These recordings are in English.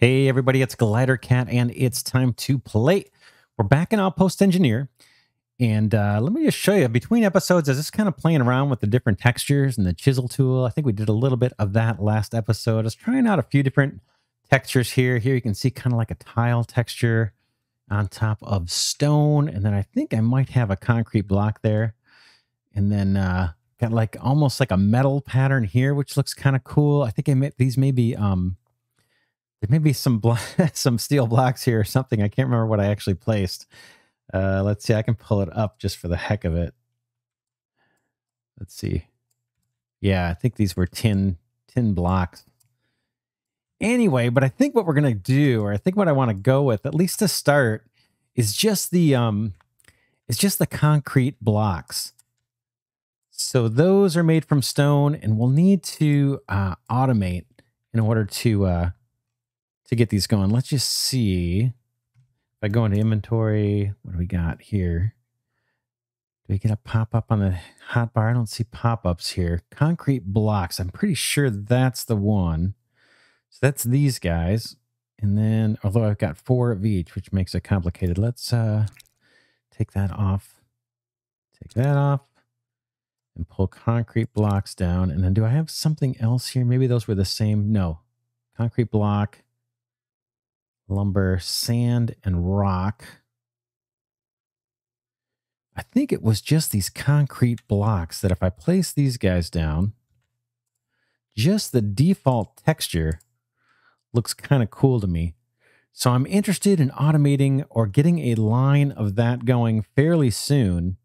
Hey everybody, it's GliderCat, and it's time to play. We're back in Outpost Engineer, and let me just show you, between episodes, I was just kind of playing around with the different textures and the chisel tool. I think we did a little bit of that last episode. I was trying out a few different textures here. Here you can see kind of like a tile texture on top of stone, and then I think I might have a concrete block there. And then got like almost like a metal pattern here, which looks kind of cool. I think I made these maybe... there may be some steel blocks here or something. I can't remember what I actually placed. Let's see. I can pull it up just for the heck of it. Let's see. Yeah, I think these were tin blocks. Anyway, but I think what we're going to do, or I think what I want to go with, at least to start, is just the concrete blocks. So those are made from stone, and we'll need to automate in order to get these going. Let's just see. If I go into inventory, what do we got here? Do we get a pop-up on the hotbar? I don't see pop-ups here. Concrete blocks. I'm pretty sure that's the one. So that's these guys. And then, although I've got 4 of each, which makes it complicated. Let's take that off. Take that off. And pull concrete blocks down. And then do I have something else here? Maybe those were the same. No. Concrete block. Lumber, sand, and rock. I think it was just these concrete blocks that if I place these guys down, just the default texture looks kind of cool to me. So I'm interested in automating or getting a line of that going fairly soon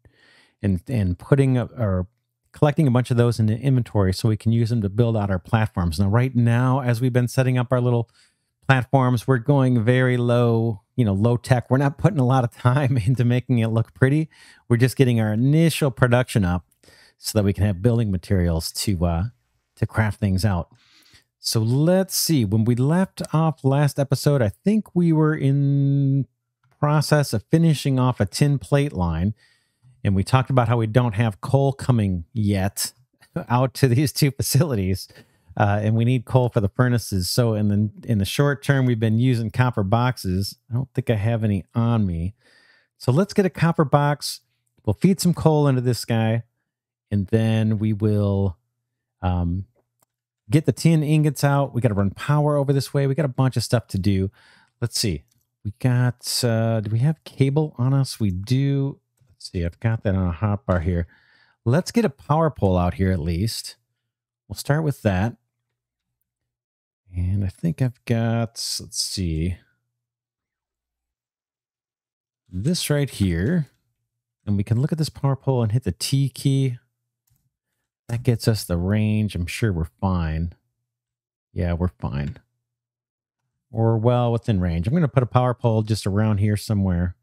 and putting up or collecting a bunch of those in the inventory so we can use them to build out our platforms. Now, right now, as we've been setting up our little platforms, we're going very low, you know, low tech. We're not putting a lot of time into making it look pretty. We're just getting our initial production up so that we can have building materials to craft things out. So let's see. When we left off last episode, I think we were in process of finishing off a tin plate line, and we talked about how we don't have coal coming yet out to these 2 facilities. And we need coal for the furnaces. So in the short term, we've been using copper boxes. I don't think I have any on me. So let's get a copper box. We'll feed some coal into this guy. And then we will get the tin ingots out. We got to run power over this way. We got a bunch of stuff to do. Let's see. We got, do we have cable on us? We do. Let's see. I've got that on a hotbar here. Let's get a power pole out here at least. We'll start with that. And I think I've got, let's see, this right here. And we can look at this power pole and hit the T key. That gets us the range. I'm sure we're fine. Yeah, we're fine. Or well within range. I'm going to put a power pole just around here somewhere.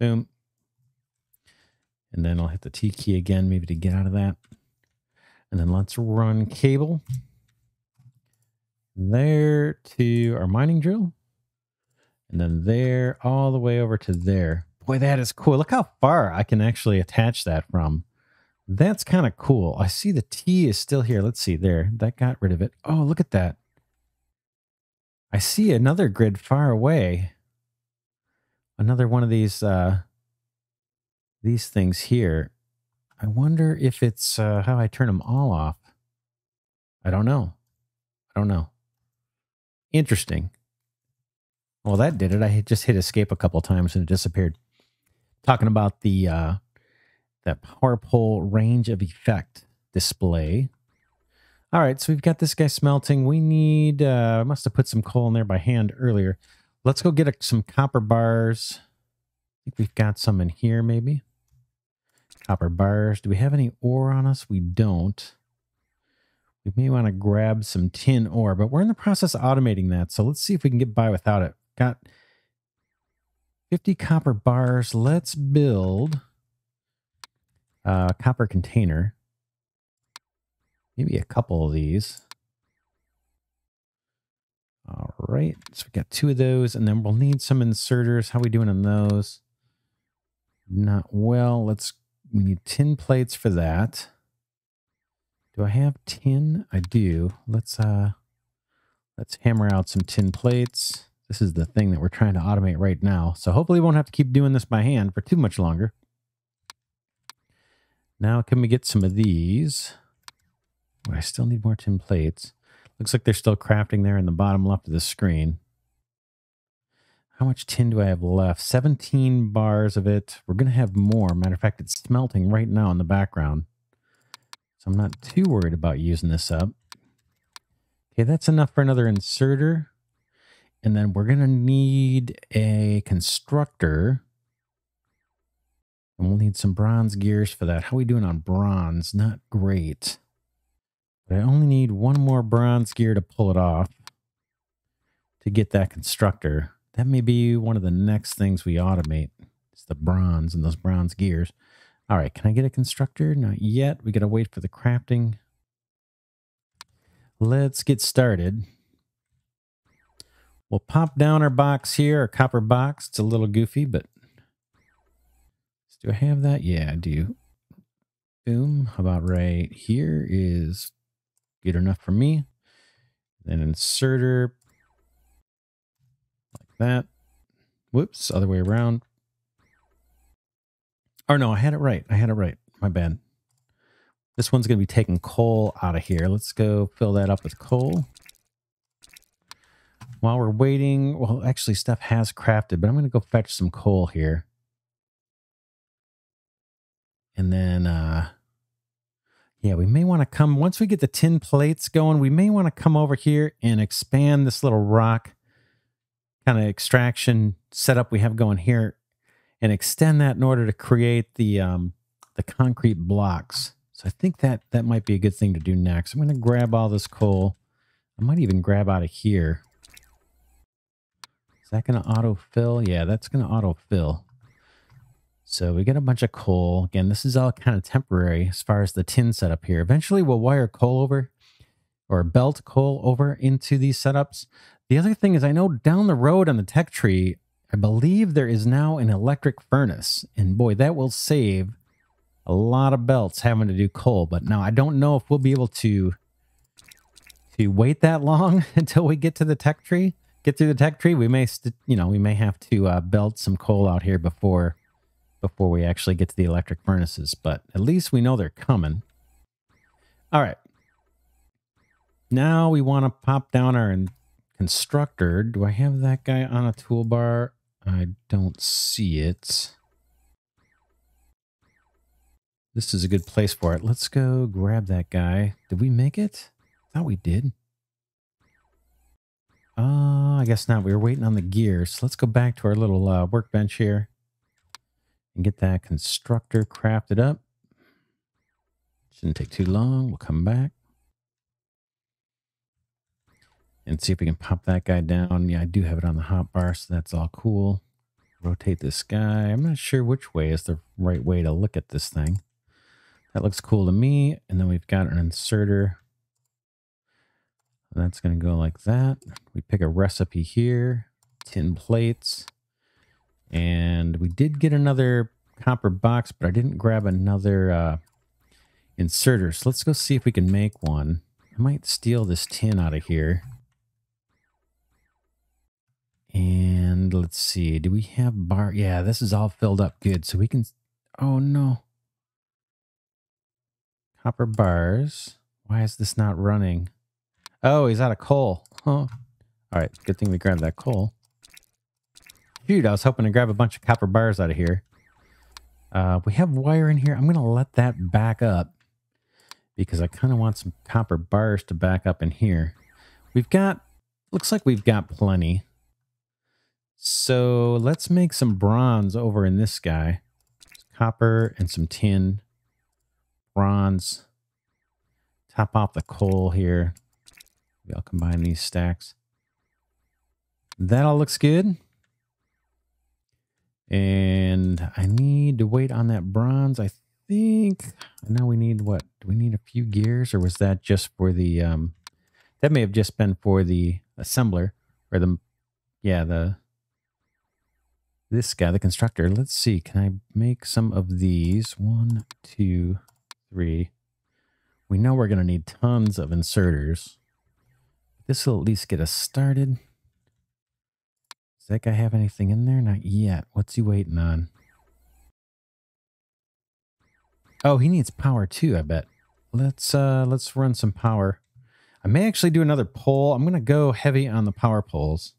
Boom. And then I'll hit the T key again, maybe to get out of that. And then let's run cable there to our mining drill. And then there all the way over to there. Boy, that is cool. Look how far I can actually attach that from. That's kind of cool. I see the T is still here. Let's see there. That got rid of it. Oh, look at that. I see another grid far away. Another one of these things here. I wonder if it's how I turn them all off. I don't know. I don't know. Interesting. Well, that did it. I just hit escape a couple times and it disappeared. Talking about the that power pole range of effect display. All right, so we've got this guy smelting. We need, I must have put some coal in there by hand earlier. Let's go get some copper bars. I think we've got some in here maybe. Copper bars. Do we have any ore on us? We don't. We may want to grab some tin ore, but we're in the process of automating that. So let's see if we can get by without it. Got 50 copper bars. Let's build a copper container. Maybe a couple of these. All right. So we got 2 of those, and then we'll need some inserters. How are we doing on those? Not well. Let's We need tin plates for that. Do I have tin? I do. Let's Let's hammer out some tin plates. This is the thing that we're trying to automate right now. So hopefully we won't have to keep doing this by hand for too much longer. Now, can we get some of these? Oh, I still need more tin plates. Looks like they're still crafting there in the bottom left of the screen. How much tin do I have left? 17 bars of it. We're going to have more. Matter of fact, it's smelting right now in the background. So I'm not too worried about using this up. Okay, that's enough for another inserter. And then we're going to need a constructor. And we'll need some bronze gears for that. How are we doing on bronze? Not great. But I only need one more bronze gear to pull it off to get that constructor. That may be one of the next things we automate. It's the bronze and those bronze gears. All right, can I get a constructor? Not yet. We got to wait for the crafting. Let's get started. We'll pop down our box here, our copper box. It's a little goofy, but do I have that? Yeah, I do. Boom. About right here is good enough for me. Then inserter like that. Whoops, other way around. Or no, I had it right. I had it right. My bad. This one's going to be taking coal out of here. Let's go fill that up with coal. While we're waiting, well, actually stuff has crafted, but I'm going to go fetch some coal here. And then, yeah, we may want to come, once we get the tin plates going, we may want to come over here and expand this little rock kind of extraction setup we have going here and extend that in order to create the concrete blocks. So I think that might be a good thing to do next. I'm going to grab all this coal. I might even grab out of here. Is that going to autofill? Yeah, that's going to autofill. So we get a bunch of coal. Again, this is all kind of temporary as far as the tin setup here. Eventually we'll wire coal over or belt coal over into these setups. The other thing is I know down the road on the tech tree, I believe there is now an electric furnace. And boy, that will save a lot of belts having to do coal. But now I don't know if we'll be able to wait that long until we get to the tech tree. Get through the tech tree. We may, you know, we may have to belt some coal out here before we actually get to the electric furnaces, but at least we know they're coming. All right. Now we want to pop down our constructor. Do I have that guy on a toolbar? I don't see it. This is a good place for it. Let's go grab that guy. Did we make it? I thought we did. I guess not. We were waiting on the gears. So let's go back to our little workbench here. And get that constructor crafted up. Shouldn't take too long. We'll come back. And see if we can pop that guy down. Yeah, I do have it on the hot bar, so that's all cool. Rotate this guy. I'm not sure which way is the right way to look at this thing. That looks cool to me. And then we've got an inserter. That's going to go like that. We pick a recipe here. Tin plates. And we did get another copper box, but I didn't grab another inserter. So let's go see if we can make one. I might steal this tin out of here. And let's see. Do we have bar? Yeah, this is all filled up good. So we can... Oh, no. Copper bars. Why is this not running? Oh, he's out of coal. Huh. All right. Good thing we grabbed that coal. Dude, I was hoping to grab a bunch of copper bars out of here. We have wire in here. I'm going to let that back up because I kind of want some copper bars to back up in here. We've got, looks like we've got plenty. So let's make some bronze over in this guy. Copper and some tin. Bronze. Top off the coal here. Maybe I'll combine these stacks. That all looks good. And I need to wait on that bronze. I think now we need what? Do we need a few gears, or was that just for the that may have just been for the assembler or the this guy, the constructor. Let's see. Can I make some of these? 1, 2, 3. We know we're gonna need tons of inserters. This will at least get us started. Does that guy have anything in there? Not yet. What's he waiting on? Oh, he needs power too, I bet. Let's run some power. I may actually do another poll. I'm going to go heavy on the power polls.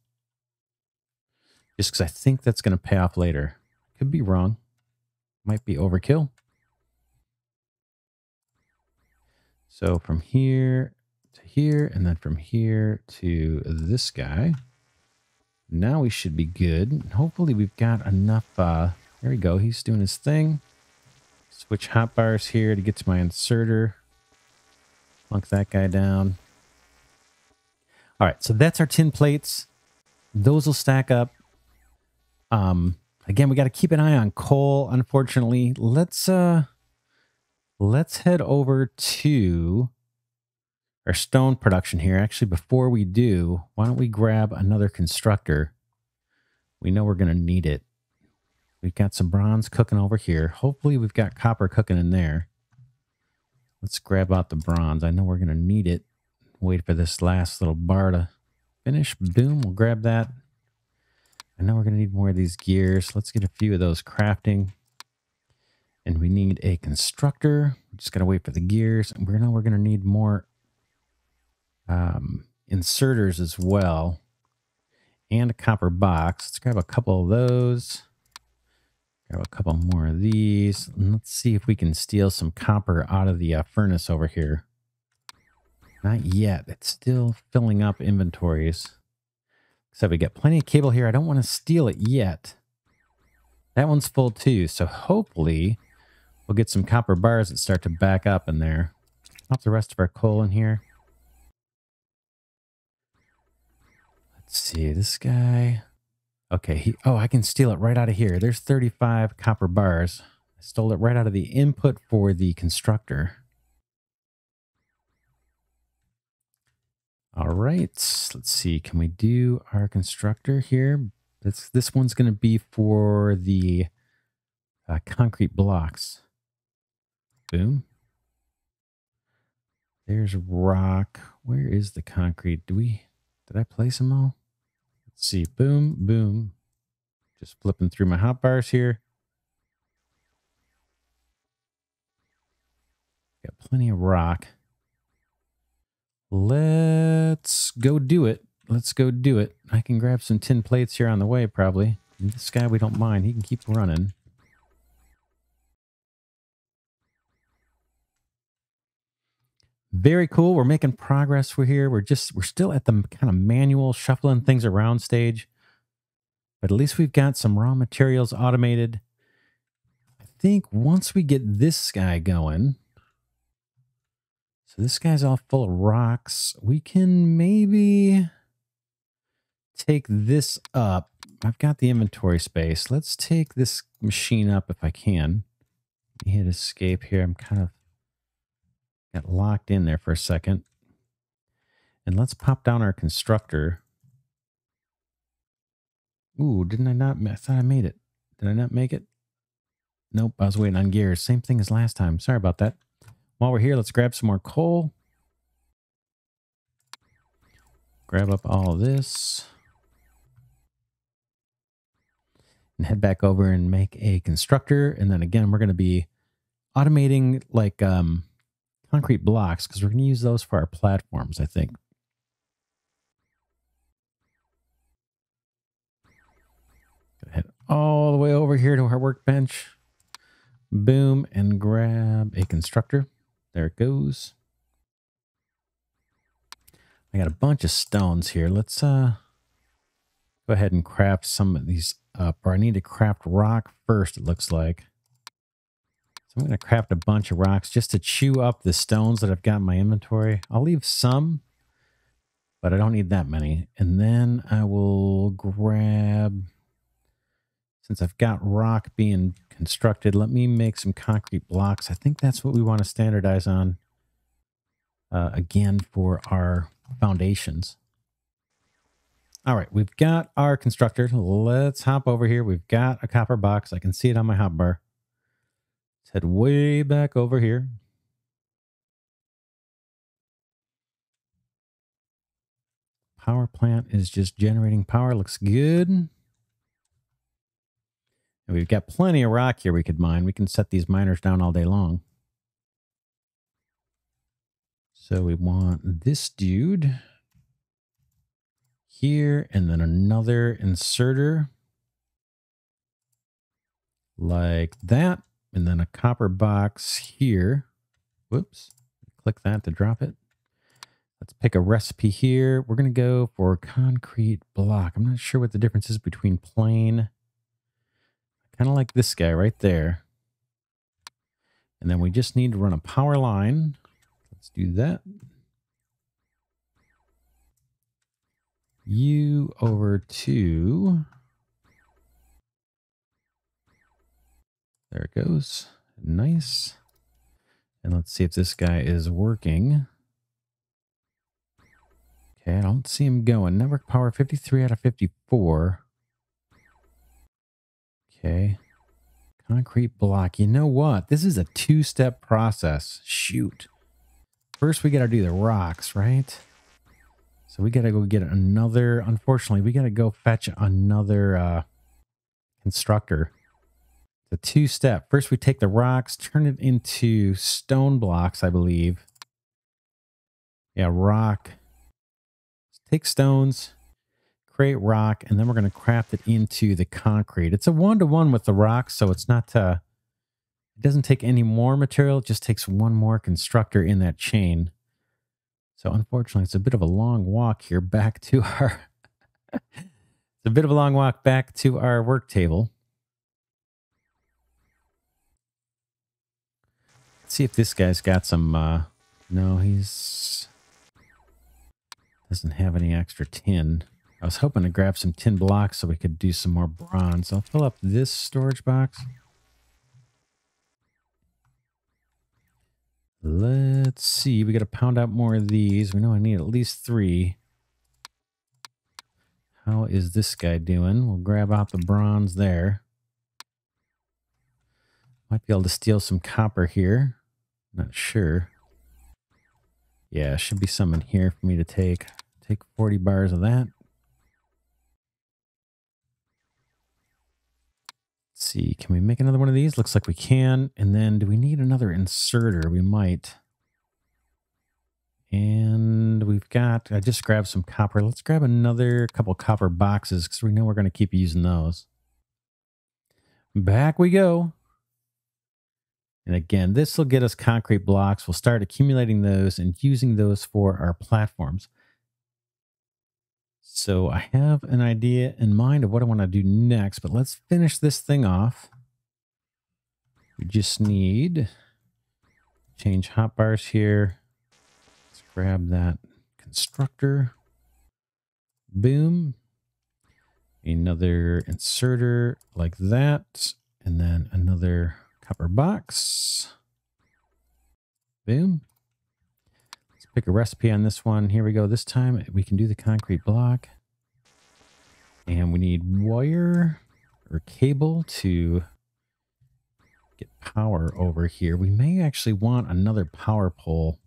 Just because I think that's going to pay off later. Could be wrong. Might be overkill. So from here to here, and then from here to this guy. Now we should be good. Hopefully we've got enough. There we go. He's doing his thing. Switch hotbars here to get to my inserter. Plunk that guy down. All right, so that's our tin plates. Those will stack up. Again, we got to keep an eye on coal, unfortunately. Let's head over to our stone production here. Actually, before we do, why don't we grab another constructor? We know we're going to need it. We've got some bronze cooking over here. Hopefully we've got copper cooking in there. Let's grab out the bronze. I know we're going to need it. Wait for this last little bar to finish. Boom, we'll grab that. I know we're going to need more of these gears. Let's get a few of those crafting. And we need a constructor. We're just going to wait for the gears. And we know we're going to need more inserters as well. And a copper box. Let's grab a couple of those. Grab a couple more of these. And let's see if we can steal some copper out of the furnace over here. Not yet. It's still filling up inventories. So we got plenty of cable here. I don't want to steal it yet. That one's full too. So hopefully we'll get some copper bars that start to back up in there. Pop the rest of our coal in here. Let's see this guy. Okay, oh, I can steal it right out of here. There's 35 copper bars. I stole it right out of the input for the constructor. All right, let's see. Can we do our constructor here? This one's going to be for the concrete blocks. Boom. There's rock. Where is the concrete? Did I place them all? Let's see, boom, boom. Just flipping through my hot bars here. Got plenty of rock. Let's go do it. Let's go do it. I can grab some tin plates here on the way, probably. And this guy, we don't mind. He can keep running. Very cool. We're making progress. We're here. We're still at the kind of manual shuffling things around stage, but at least we've got some raw materials automated. I think once we get this guy going, so this guy's all full of rocks. We can maybe take this up. I've got the inventory space. Let's take this machine up if I can. Let me hit escape here. I'm kind of got locked in there for a second. And let's pop down our constructor. Ooh, didn't I not? I thought I made it. Did I not make it? Nope, I was waiting on gears. Same thing as last time. Sorry about that. While we're here, let's grab some more coal. Grab up all of this. And head back over and make a constructor. And then again, we're going to be automating like concrete blocks, because we're going to use those for our platforms, I think. Head all the way over here to our workbench. Boom, and grab a constructor. There it goes. I got a bunch of stones here. Let's go ahead and craft some of these up. Or I need to craft rock first, it looks like. I'm going to craft a bunch of rocks just to chew up the stones that I've got in my inventory. I'll leave some, but I don't need that many. And then I will grab, since I've got rock being constructed, let me make some concrete blocks. I think that's what we want to standardize on, again, for our foundations. All right, we've got our constructor. Let's hop over here. We've got a copper box. I can see it on my hotbar. Head way back over here. Power plant is just generating power. Looks good. And we've got plenty of rock here we could mine. We can set these miners down all day long. So we want this dude here, and then another inserter like that, and then a copper box here. Whoops. Click that to drop it. Let's pick a recipe here. We're going to go for concrete block. I'm not sure what the difference is between plain. Kind of like this guy right there. And then we just need to run a power line. Let's do that. You over to... There it goes. Nice. And let's see if this guy is working. Okay, I don't see him going. Network power 53 out of 54. Okay. Concrete block. You know what? This is a two-step process. Shoot. First, we got to do the rocks, right? So we got to go get another... Unfortunately, we got to go fetch another constructor. The two-step. First, we take the rocks, turn it into stone blocks, I believe. Yeah, rock... Take stones, create rock, and then we're going to craft it into the concrete. It's a one-to-one with the rock, so it's not, it doesn't take any more material. It just takes one more constructor in that chain. So unfortunately, it's a bit of a long walk here back to our, it's a bit of a long walk back to our work table. Let's see if this guy's got some, no, he's... Doesn't have any extra tin. I was hoping to grab some tin blocks so we could do some more bronze. I'll fill up this storage box. Let's see. We got to pound out more of these. We know I need at least 3. How is this guy doing? We'll grab out the bronze there. Might be able to steal some copper here. Not sure. Yeah, should be some in here for me to take. Take 40 bars of that. Let's see, can we make another one of these? Looks like we can. And then do we need another inserter? We might. And we've got, I just grabbed some copper. Let's grab another couple copper boxes because we know we're going to keep using those. Back we go. And again, this will get us concrete blocks. We'll start accumulating those and using those for our platforms. So I have an idea in mind of what I want to do next, but let's finish this thing off. We just need to change hotbars here. Let's grab that constructor. Boom. Another inserter like that. And then another... copper box. Boom. Let's pick a recipe on this one. Here we go. This time we can do the concrete block. And we need wire or cable to get power over here. We may actually want another power pole.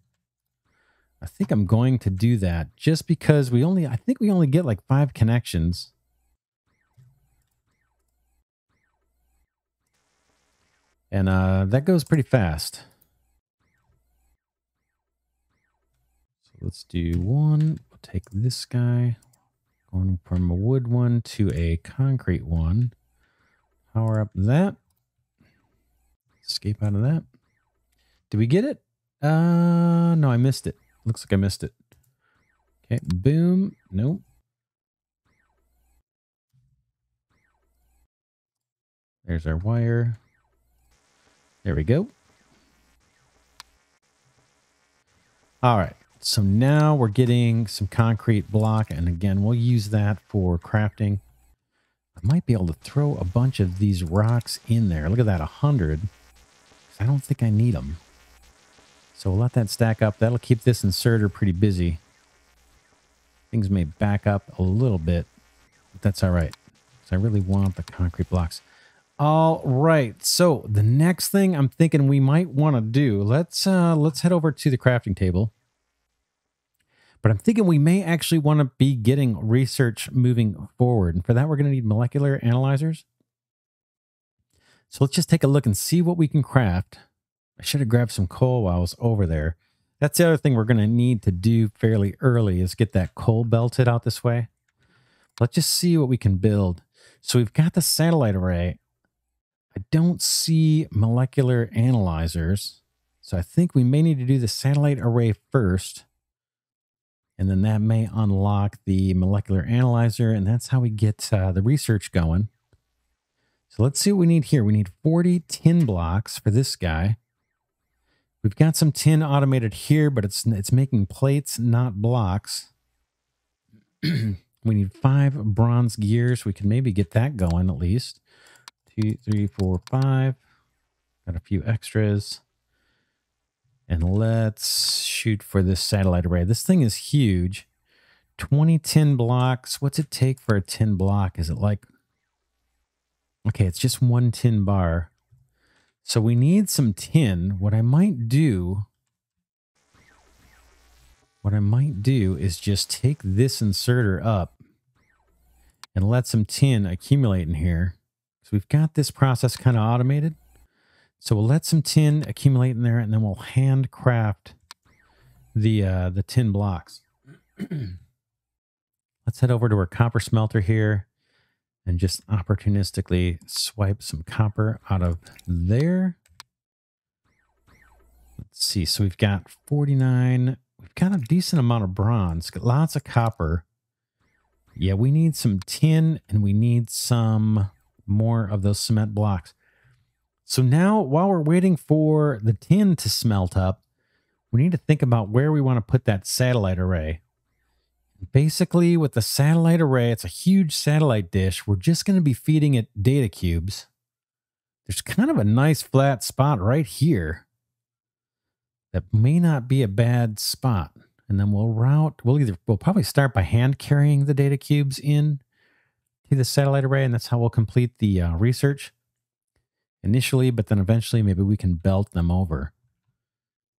I think I'm going to do that just because we only, I think we only get like 5 connections. And that goes pretty fast. So let's do one. We'll take this guy. Going from a wood one to a concrete one. Power up that. Escape out of that. Did we get it? No, I missed it. Looks like I missed it. Okay, boom. Nope. There's our wire. There we go. All right. So now we're getting some concrete block. And again, we'll use that for crafting. I might be able to throw a bunch of these rocks in there. Look at that, 100. I don't think I need them. So we'll let that stack up. That'll keep this inserter pretty busy. Things may back up a little bit, but that's all right. Because I really want the concrete blocks. All right, so the next thing I'm thinking we might want to do, let's head over to the crafting table. But I'm thinking we may actually want to be getting research moving forward. And for that, we're going to need molecular analyzers. So let's just take a look and see what we can craft. I should have grabbed some coal while I was over there. That's the other thing we're going to need to do fairly early is get that coal belted out this way. Let's just see what we can build. So we've got the satellite array. I don't see molecular analyzers. So I think we may need to do the satellite array first. And then that may unlock the molecular analyzer. And that's how we get the research going. So let's see what we need here. We need 40 tin blocks for this guy. We've got some tin automated here, but it's making plates, not blocks. We need 5 bronze gears. We can maybe get that going at least. 2, 3, 4, 5. Got a few extras. And let's shoot for this satellite array. This thing is huge. 20 tin blocks. What's it take for a tin block? Is it like... Okay, it's just 1 tin bar. So we need some tin. What I might do is just take this inserter up and let some tin accumulate in here. So we've got this process kind of automated. So we'll let some tin accumulate in there, and then we'll handcraft the tin blocks. Let's head over to our copper smelter here and just opportunistically swipe some copper out of there. Let's see. So we've got 49. We've got a decent amount of bronze. Got lots of copper. Yeah, we need some tin, and we need some more of those cement blocks. So now, while we're waiting for the tin to smelt up, we need to think about where we want to put that satellite array. Basically, with the satellite array, it's a huge satellite dish. We're just going to be feeding it data cubes. There's kind of a nice flat spot right here. That may not be a bad spot. And then we'll route, we'll probably start by hand carrying the data cubes in to the satellite array, and that's how we'll complete the research. Initially, but then eventually maybe we can belt them over.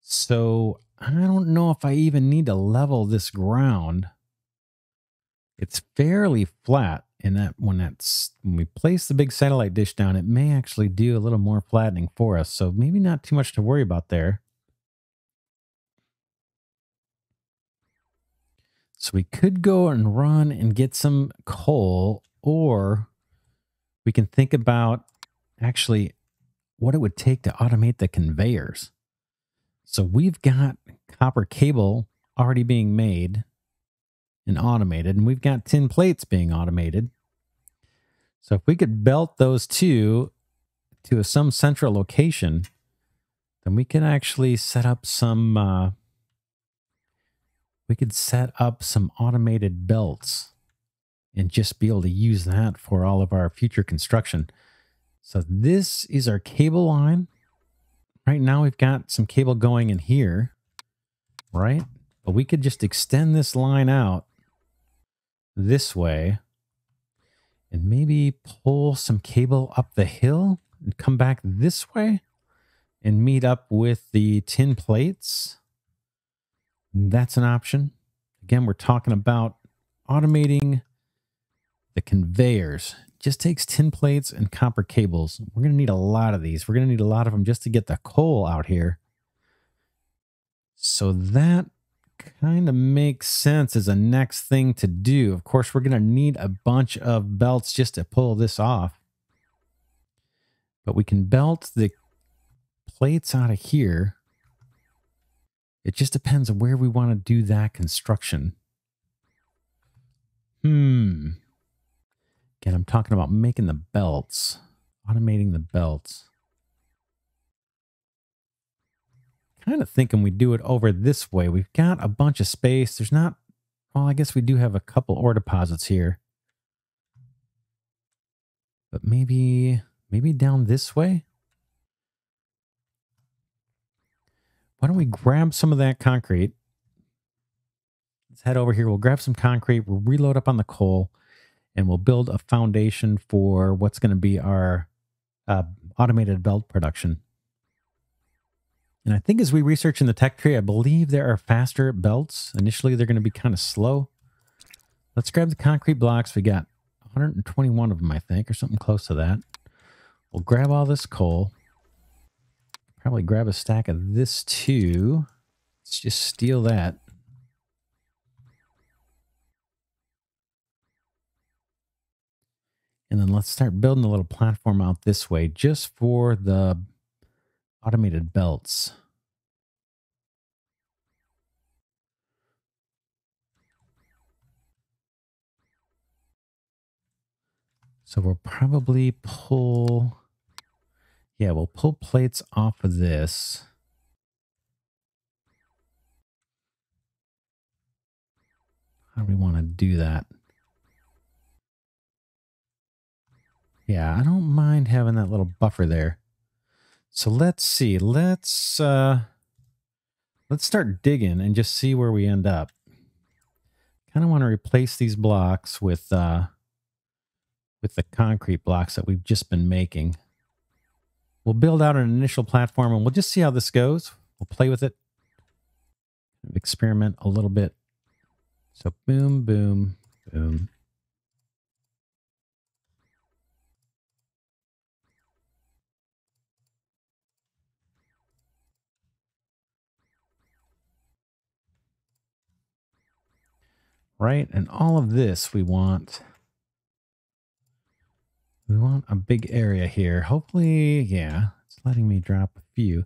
So I don't know if I even need to level this ground. It's fairly flat, and when we place the big satellite dish down, it may actually do a little more flattening for us. So maybe not too much to worry about there. So we could go and run and get some coal, or we can think about actually what it would take to automate the conveyors. So we've got copper cable already being made and automated, and we've got tin plates being automated. So if we could belt those two to some central location, then we can actually set up some, automated belts and just be able to use that for all of our future construction. So this is our cable line. Right now we've got some cable going in here, right? But we could just extend this line out this way and maybe pull some cable up the hill and come back this way and meet up with the tin plates. That's an option. Again, we're talking about automating the conveyors. Just takes tin plates and copper cables. We're going to need a lot of these. We're going to need a lot of them just to get the coal out here. So that kind of makes sense as a next thing to do. Of course, we're going to need a bunch of belts just to pull this off. But we can belt the plates out of here. It just depends on where we want to do that construction. Again, I'm talking about making the belts, automating the belts. Kind of thinking we do it over this way. We've got a bunch of space. There's not, well, I guess we do have a couple ore deposits here. But maybe down this way? Why don't we grab some of that concrete? Let's head over here. We'll grab some concrete. We'll reload up on the coal. And we'll build a foundation for what's going to be our automated belt production. And I think as we research in the tech tree, I believe there are faster belts. Initially, they're going to be kind of slow. Let's grab the concrete blocks. We got 121 of them, I think, or something close to that. We'll grab all this coal. Probably grab a stack of this too. Let's just steal that. And then let's start building a little platform out this way just for the automated belts. So we'll probably pull, yeah, we'll pull plates off of this. How do we want to do that? Yeah, I don't mind having that little buffer there. So let's see, let's start digging and just see where we end up. Kind of want to replace these blocks with the concrete blocks that we've just been making. We'll build out an initial platform and we'll just see how this goes. We'll play with it, experiment a little bit. So boom, boom, boom. Right, and all of this we want a big area here. Hopefully, yeah, it's letting me drop a few. I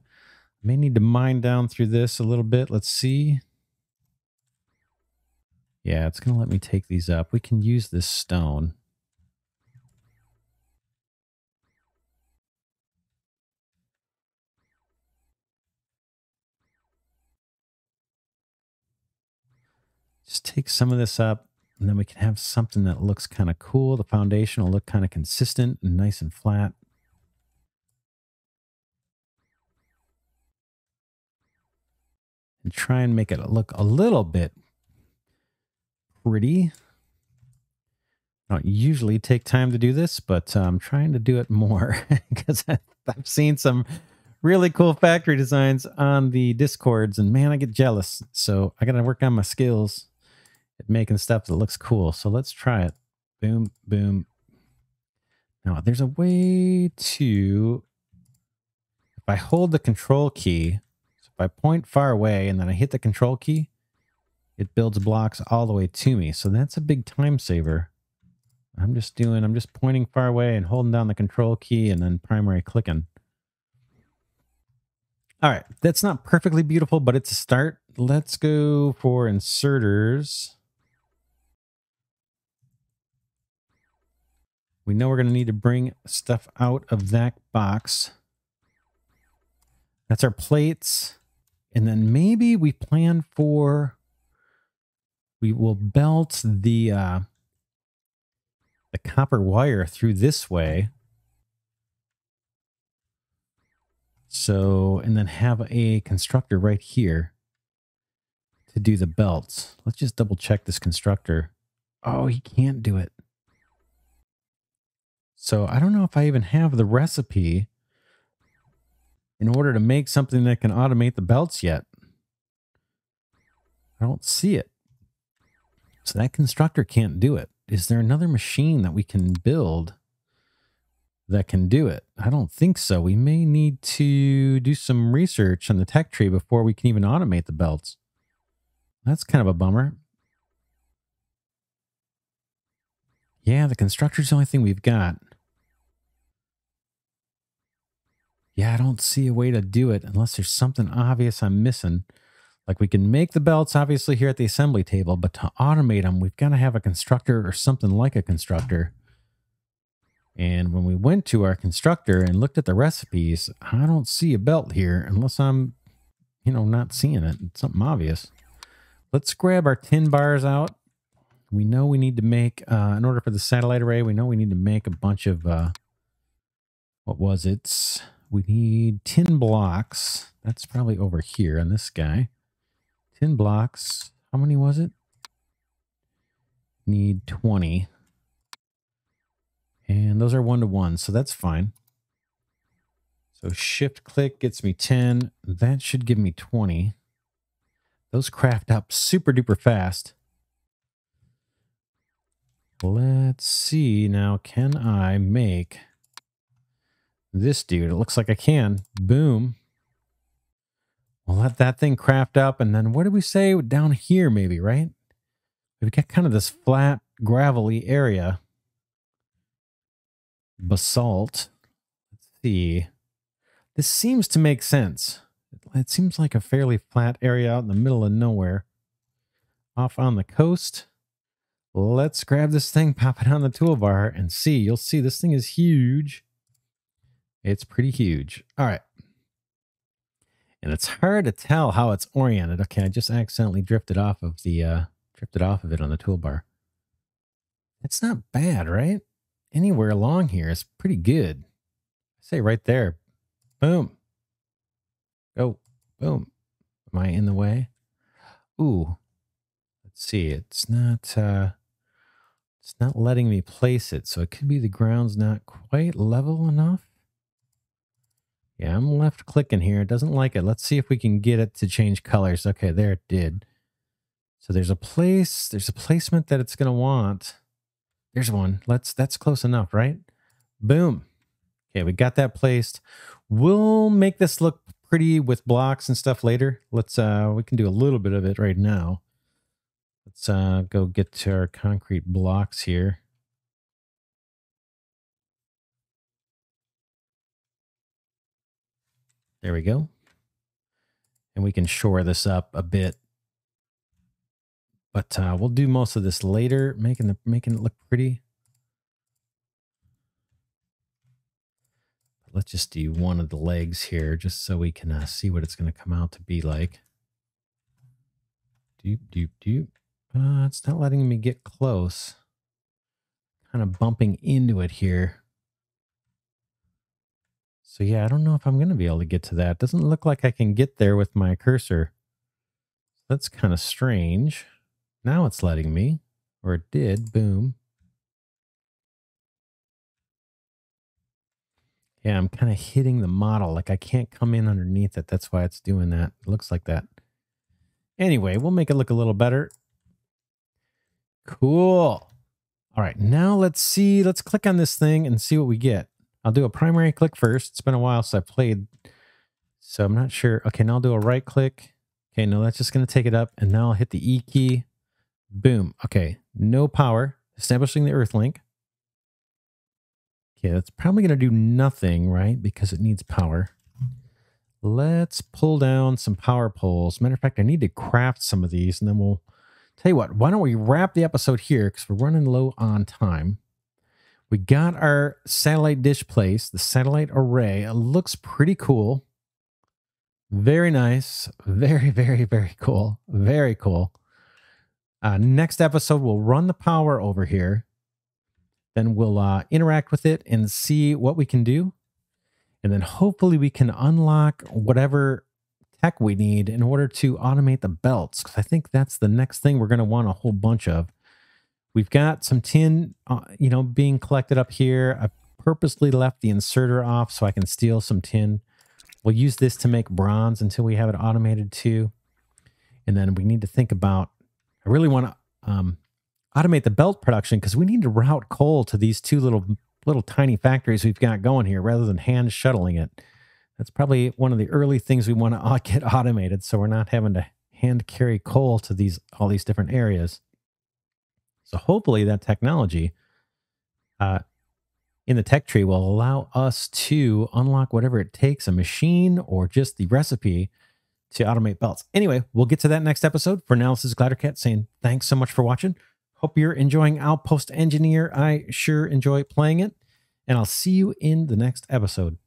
may need to mine down through this a little bit. Let's see. Yeah, it's going to let me take these up. We can use this stone. Just take some of this up. And then we can have something that looks kind of cool. The foundation will look kind of consistent and nice and flat. And try and make it look a little bit pretty. I don't usually take time to do this, but I'm trying to do it more because I've seen some really cool factory designs on the Discords, and man, I get jealous. So I got to work on my skills. Making stuff that looks cool. So let's try it. Boom, boom. Now there's a way to, if I hold the control key, so if I point far away and then I hit the control key, it builds blocks all the way to me. So that's a big time saver. I'm just pointing far away and holding down the control key and then primary clicking. All right, that's not perfectly beautiful, but it's a start. Let's go for inserters. We know we're going to need to bring stuff out of that box. That's our plates. And then maybe we plan for, we will belt the copper wire through this way. So, and then have a constructor right here to do the belts. Let's just double check this constructor. Oh, he can't do it. So I don't know if I even have the recipe in order to make something that can automate the belts yet. I don't see it. So that constructor can't do it. Is there another machine that we can build that can do it? I don't think so. We may need to do some research on the tech tree before we can even automate the belts. That's kind of a bummer. Yeah, the constructor's the only thing we've got. Yeah, I don't see a way to do it unless there's something obvious I'm missing. Like we can make the belts obviously here at the assembly table, but to automate them, we've got to have a constructor or something like a constructor. And when we went to our constructor and looked at the recipes, I don't see a belt here unless I'm, you know, not seeing it. It's something obvious. Let's grab our tin bars out. We know we need to make, in order for the satellite array, we know we need to make a bunch of, what was it? We need tin blocks. That's probably over here on this guy. Tin blocks. How many was it? Need 20. And those are 1-to-1, so that's fine. So shift click gets me 10. That should give me 20. Those craft up super duper fast. Let's see now, can I make this dude? It looks like I can. Boom. We'll let that thing craft up. And then what did we say down here maybe, right? We've got kind of this flat gravelly area. Basalt. Let's see. This seems to make sense. It seems like a fairly flat area out in the middle of nowhere. Off on the coast. Let's grab this thing, pop it on the toolbar, and see. You'll see this thing is huge. It's pretty huge. All right. And it's hard to tell how it's oriented. Okay, I just accidentally drifted off of the it on the toolbar. It's not bad, right? Anywhere along here is pretty good. I say right there. Boom. Go. Boom. Am I in the way? Ooh. Let's see. It's not letting me place it, so it could be the ground's not quite level enough. Yeah, I'm left clicking here. It doesn't like it. Let's see if we can get it to change colors. Okay, there it did. So there's a place, there's a placement that it's going to want. There's one. That's close enough, right? Boom. Okay, we got that placed. We'll make this look pretty with blocks and stuff later. Let's we can do a little bit of it right now. Let's go get to our concrete blocks here. There we go. And we can shore this up a bit. But we'll do most of this later, making it look pretty. Let's just do one of the legs here, just so we can see what it's going to come out to be like. Doop, doop, doop. It's not letting me get close. Kind of bumping into it here. So yeah, I don't know if I'm going to be able to get to that. Doesn't look like I can get there with my cursor. That's kind of strange. Now it's letting me, or it did. Boom. Yeah, I'm kind of hitting the model. Like I can't come in underneath it. That's why it's doing that. It looks like that. Anyway, we'll make it look a little better. Cool. All right, now let's see. Let's click on this thing and see what we get. I'll do a primary click first. It's been a while since I played, so I'm not sure. Okay, now I'll do a right click. Okay, no, that's just going to take it up, and now I'll hit the E key. Boom. Okay, no power. Establishing the earth link. Okay, that's probably going to do nothing, right? Because it needs power. Let's pull down some power poles. Matter of fact, I need to craft some of these, and then we'll tell you what. Why don't we wrap the episode here, because we're running low on time. We got our satellite dish placed, the satellite array. It looks pretty cool. Very nice. Very, very, very cool. Very cool. Next episode, we'll run the power over here. Then we'll interact with it and see what we can do. And then hopefully we can unlock whatever tech we need in order to automate the belts, because I think that's the next thing we're going to want a whole bunch of. We've got some tin, you know, being collected up here. I purposely left the inserter off so I can steal some tin. We'll use this to make bronze until we have it automated too. And then we need to think about, I really want to automate the belt production, because we need to route coal to these two little tiny factories we've got going here rather than hand shuttling it. That's probably one of the early things we want to get automated, so we're not having to hand carry coal to these all these different areas. So hopefully that technology in the tech tree will allow us to unlock whatever it takes, a machine or just the recipe to automate belts. Anyway, we'll get to that next episode. For now, this is GliderCat saying thanks so much for watching. Hope you're enjoying Outpost Engineer. I sure enjoy playing it, and I'll see you in the next episode.